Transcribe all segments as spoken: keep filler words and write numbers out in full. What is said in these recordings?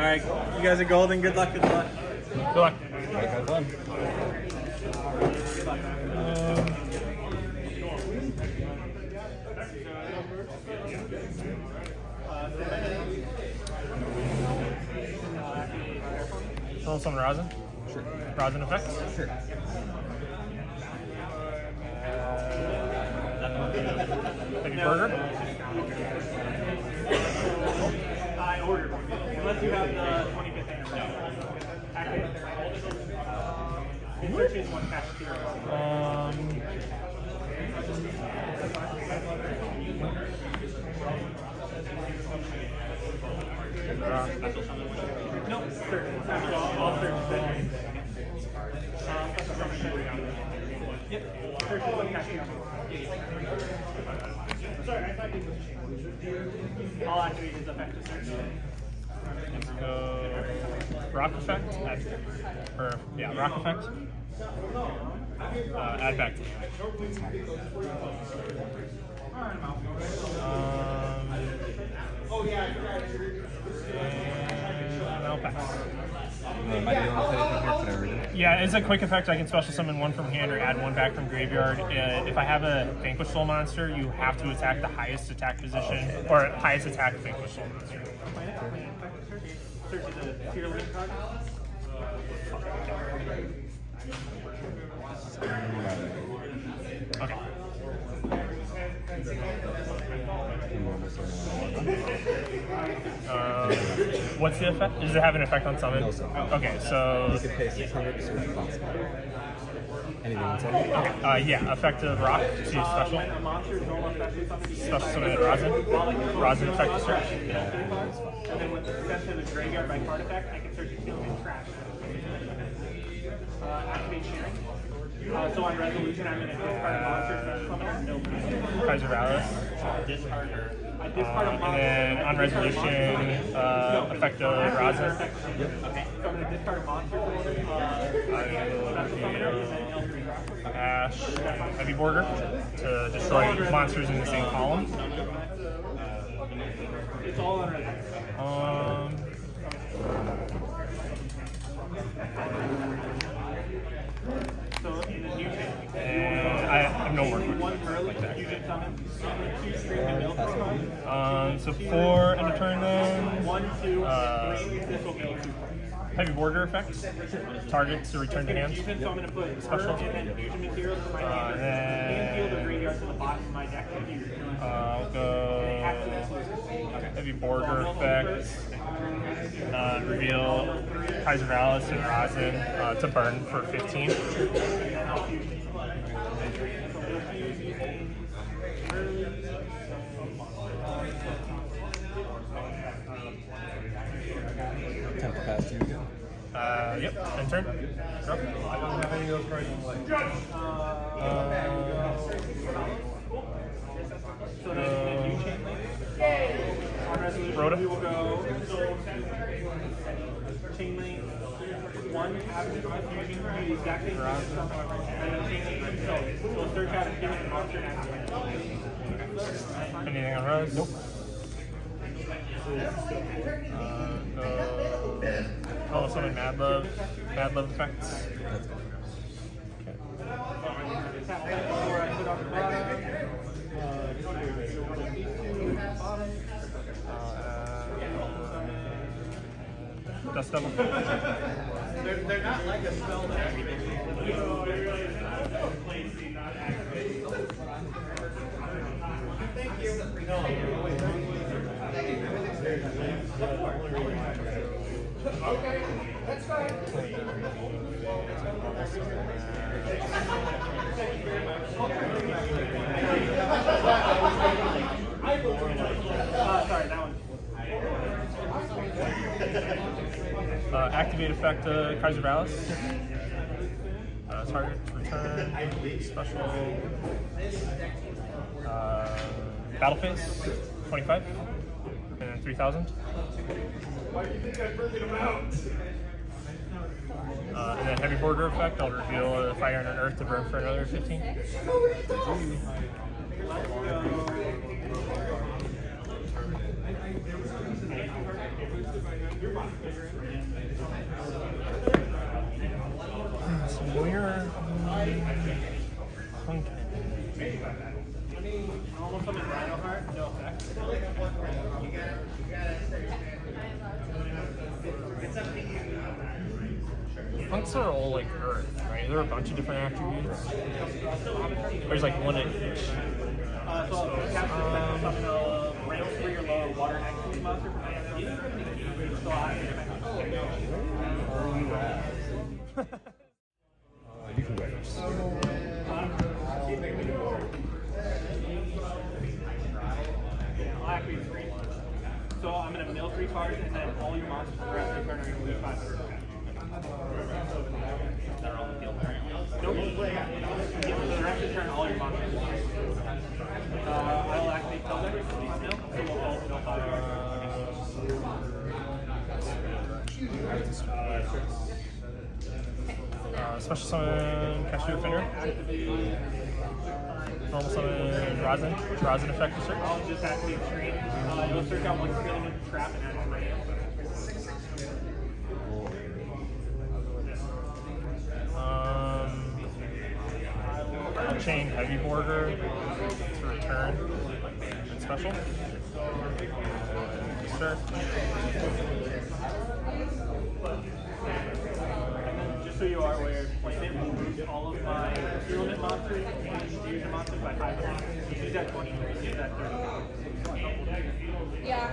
Alright, you guys are golden. Good luck, good luck. Good luck. Good luck. Um, I'll summon Razen. Sure. Razen effect? Sure. Maybe no. Burger? I ordered. Unless you have the twenty-fifth Um. No, sir. Sorry, I thought you were changing. I'll activate his effect to search. Go Rock Effect? Add, or, yeah, Rock Effect. Uh, add back to Yeah, it's a quick effect. I can special summon one from hand or add one back from graveyard. Uh, if I have a Vanquish Soul monster, you have to attack the highest attack position, or highest attack Vanquish Soul monster. Okay. Um, what's the effect? Does it have an effect on summon? No summon. Okay, so you can pay six hundred to summon monster. Anything on summon? Okay. Uh, yeah, effect of rock to special. Special summon Razen. Razen effect to search. And then with the exception of the graveyard by card effect, I can search a field and trash. Uh, activate sharing. Uh, so on resolution, I'm going to discard a monster, special summoner, no Kaiser Vallis. Discard her. Um, and then on resolution, uh, effect of Razen. Okay, so I'm going to discard a monster. Uh, Ash, Heavy Border to destroy monsters in the same column. It's all on resolution. So in the new and I have no work with like that. Um, so four and a turn then. Uh, heavy border effect. Targets to return to hand. Special. Uh, then I'll go heavy border effect. Uh, reveal Kaiser Alice and Razen uh, to burn for fifteen. Temple pass, here we go. Uh, yep, end turn. Drop. I don't have any of those cards in play. So the new chain link? Rhoda. We will go chain link one after the exact same and so we'll search out a different monster and anything on Rose? Nope. Uh, go call us on Madlove. Madlove effects. Okay. Dust Devil. they're, they're not like a spell that we did. Thank you. Okay, that's fine. Thank you very much. Uh, sorry, that one. Uh, activate effect uh, Kaiser Vallis. Uh, target return. Special. Uh, battle phase. twenty-five. And then three thousand. Why do you think I burned him out? Uh, and then heavy border effect. I'll reveal uh, fire and an earth to burn for another fifteen. Punks are all like Earth, right? There are a bunch of different attributes. There's like one at each. Uh, so I'll rail three or lower water activity monster from I F P. So I You can wait. I'll activate three. So I'm going to mill three cards and then all your monsters for the rest of the turn are going to lose five cards. Nope. The rest of turn all your monsters. Uh, I'll activate Kel-Bak for these mill, so we'll all mill five cards. Uh, special summon Kaiser Fenrir. Normal summon Razen. Razen effect to search. I'll just activate screen. Uh, you'll search out one skill with the trap and add it right now. Um, I'll chain Heavy Border to return. And special. Sure. So you are where Planet will lose all of my limit monsters and fusion monsters by five. He's at twenty-three, he's at thirty. Yeah.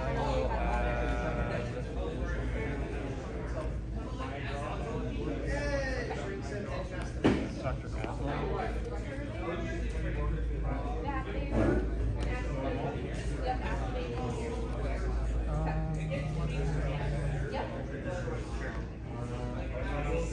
Doctor Madlin.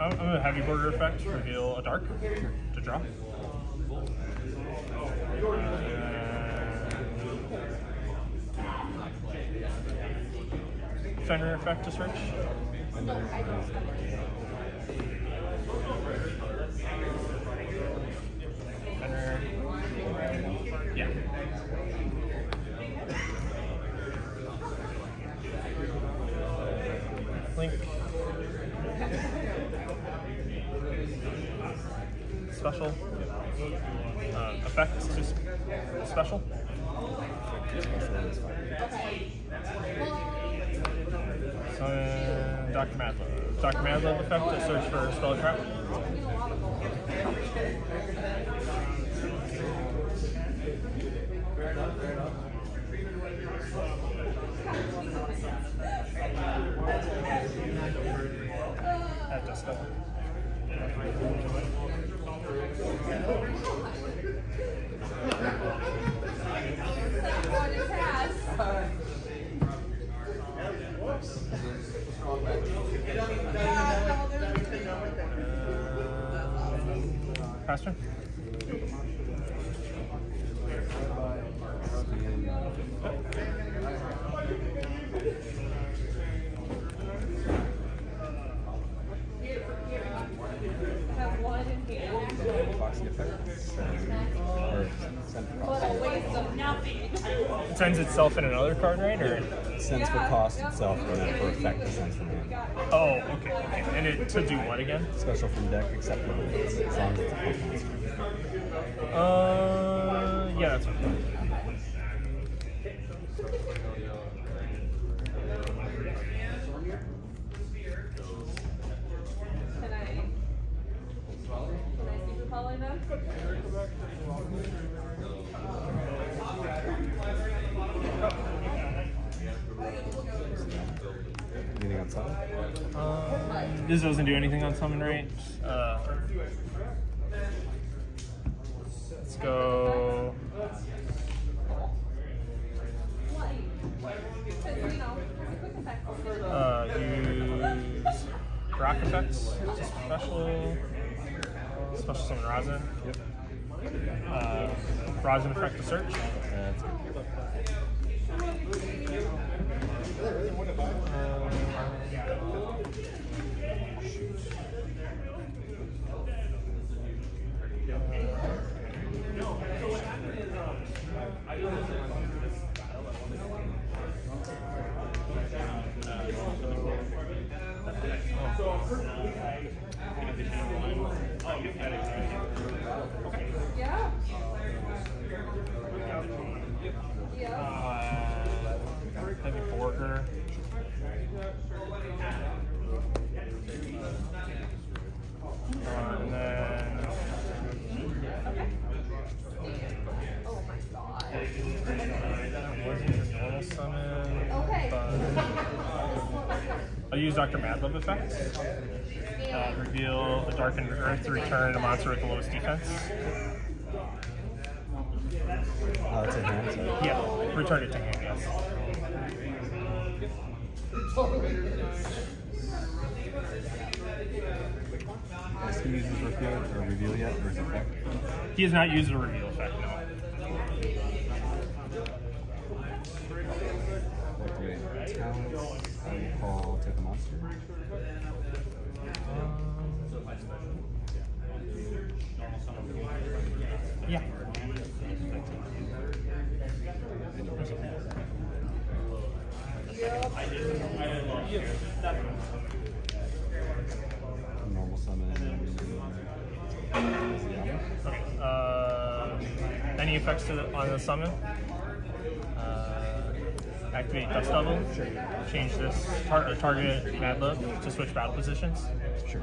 I'm going to Heavy Border effect, reveal a dark to draw. And Fenrir effect to search. Fenrir. Yeah. Link. Special uh, effects to sp special. So, uh, Doctor Madlin. Doctor Madlin effect to search for spell trap. At Dust Devil. Pastor? It sends itself in another card, right? Or it sends for cost itself, or then for effect it sends from hand. Oh, okay. okay. And it to do what again? Special from deck, except for as long as it's a Pokemon. Uh, yeah, that's right. Following them? Anything on summon? Uh, this doesn't do anything on summon range. Uh, let's go. Uh, use Rock Effect, special. Special summon Razen. Yep. uh, Razen effect to search. That's use Doctor Madlin effect. Uh, reveal a darkened earth to return a monster with the lowest defense. Oh, it's a hand, so. Yeah, return it to hand, yes. Has he used his reveal, or reveal yet, or his effect? He has not used a reveal effect, no. Talents. I'll take a monster. Um, yeah. Normal summon. Okay. Uh, any effects to the, on the summon? Activate Dust Devil. Sure. Change this tar target Madlove to switch battle positions. Sure.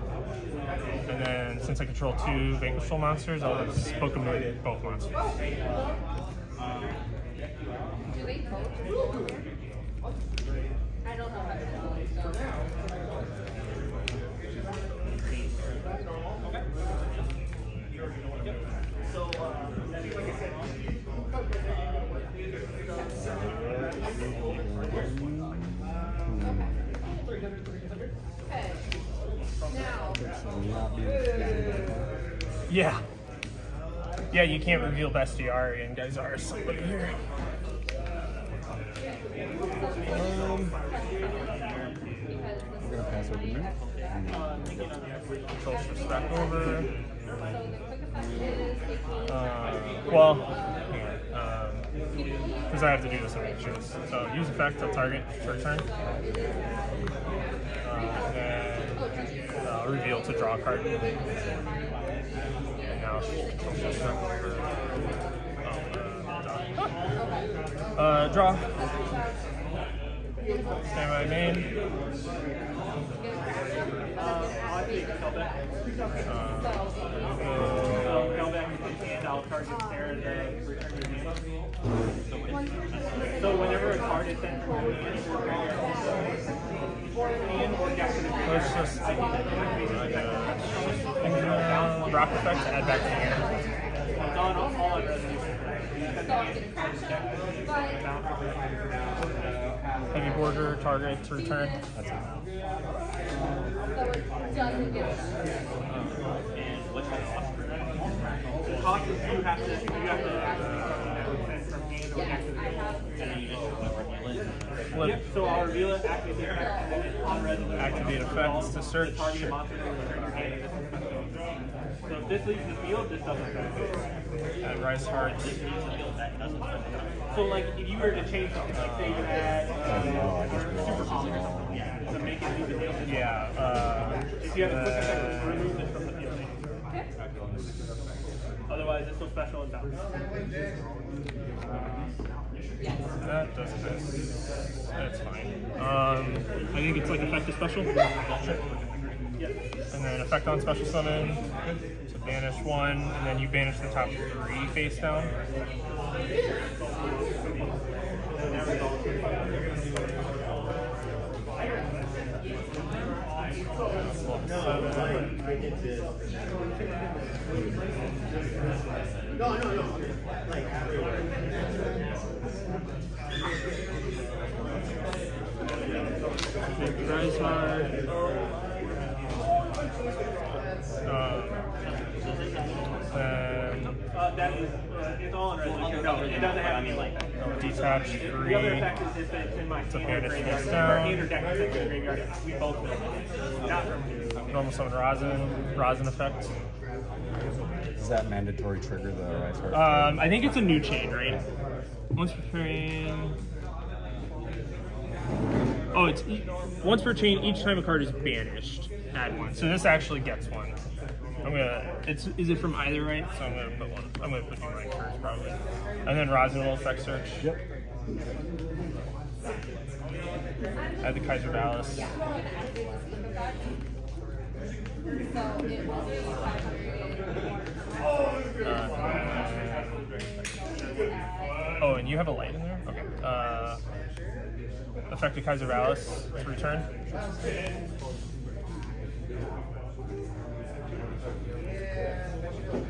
And then since I control two Vanquish Soul monsters, I'll just Pokemon both monsters. Do they both? I don't know how Yeah. Yeah, you can't reveal Bestiary and Geysar, so look here. Um, I'm gonna pass over here. Controls for stack over. Uh, well, because um, I have to do this on choose. So use effect, I'll target, short turn. Uh, then uh, reveal to draw a card. And now I'll just circle over. Oh, uh, uh, draw. Stand by main. So whenever a card is sent from the let's just like a rock effect to add back to hand. Heavy border target to return. That's it. The cost is you have to you have to access from hand or activate. So I'll reveal it, activate the effect, and then on resolution. Activate effects to search. So if this leaves the field, this doesn't affect. And Rice Heart. So like if you were to change something, like say you had uh, Super Pollock or something, yeah. So make it leave the field. Yeah. Uh, if you have a quick effect, remove this from the field. Otherwise, it's so special and balanced. Uh, that does this. That's fine. Um, I think it's like effect to special. And then effect on special summon to banish one, and then you banish the top three face down. Seven. I did this. No, no, no. Like, everywhere. Tries hard. Um, uh, that is, uh, it's all on Resident. No, it doesn't have any like that. Detach three. The other effect is if it's in my hand or hand or deck effect in the graveyard, we both know it. Not from here. Normal summon Razen, Razen effect. Is that mandatory trigger the Rise Heart? Um, I think it's a new chain, right? Once per chain. Oh, it's e once per chain. Each time a card is banished, add one. So this actually gets one. I'm gonna. It's is it from either right? So I'm gonna put one. I'm gonna put two right first probably, and then Razen will effect search. Yep. Add the Kaiser Vallis. Uh, oh, and you have a light in there? Okay. Uh, effective Kaiser Alice to return.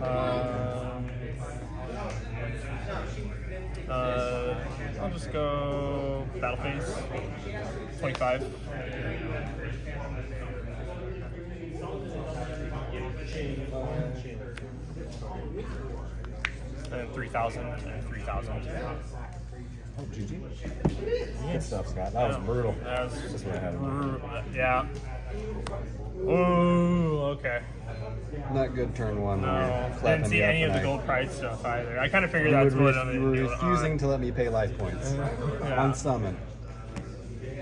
Um, uh, I'll just go battle phase twenty-five. And three thousand and three thousand. Oh, G G. Yeah. Good stuff, Scott. That was brutal. That was just what I had. Yeah. Ooh, okay. Not good turn one. No. I didn't see any of the Gold Pride stuff either. I kind of figured that's what I'm doing. You were refusing to let me pay life points on summon.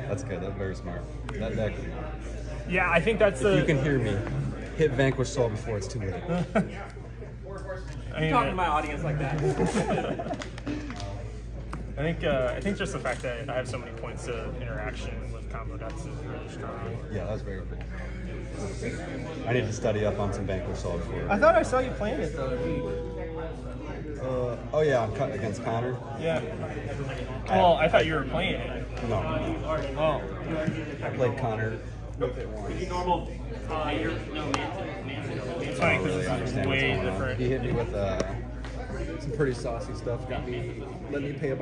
That's good. That's very smart. That deck. Yeah, I think that's the. If you can hear me, hit Vanquish Soul before it's too late. I'm talking to my audience like that. I think uh, I think just the fact that I have so many points of interaction with combo decks is really strong. Yeah, that's very cool. I need to study up on some Vanquish Soul before. I thought I saw you playing it though. Uh, oh yeah, I'm cut against Connor. Yeah. Well, I, I thought you were playing it. No. Oh. I played Connor. Normal. Uh, you're no man. It's funny because it's way different. He hit me with uh, some pretty saucy stuff. Got me. Let me pay a bunch.